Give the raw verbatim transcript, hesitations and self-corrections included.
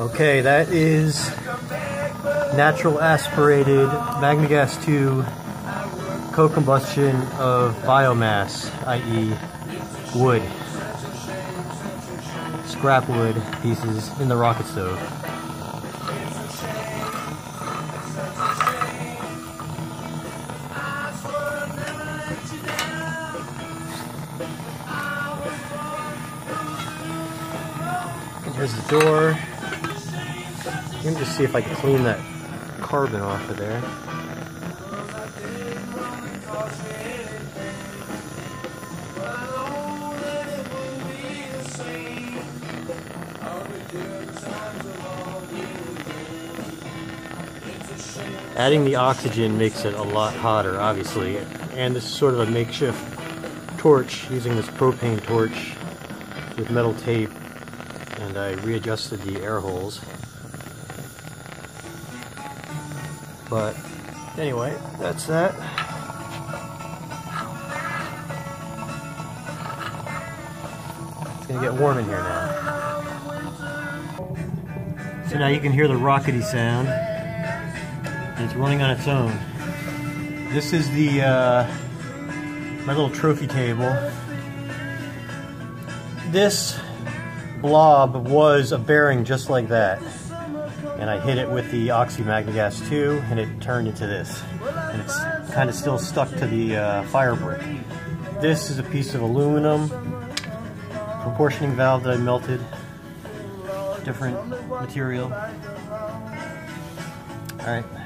Okay, that is natural aspirated MagneGas two co-combustion of biomass, that is wood, scrap wood pieces in the rocket stove. And here's the door. Let me just see if I can clean that carbon off of there. Adding the oxygen makes it a lot hotter, obviously, and this is sort of a makeshift torch using this propane torch with metal tape, and I readjusted the air holes. But anyway, that's that. It's gonna get warm in here now. So now you can hear the rockety sound. It's running on its own. This is the uh, my little trophy table. This blob was a bearing just like that. And I hit it with the Oxy MagneGas two, and it turned into this. And it's kind of still stuck to the uh, fire brick. This is a piece of aluminum proportioning valve that I melted. Different material. All right.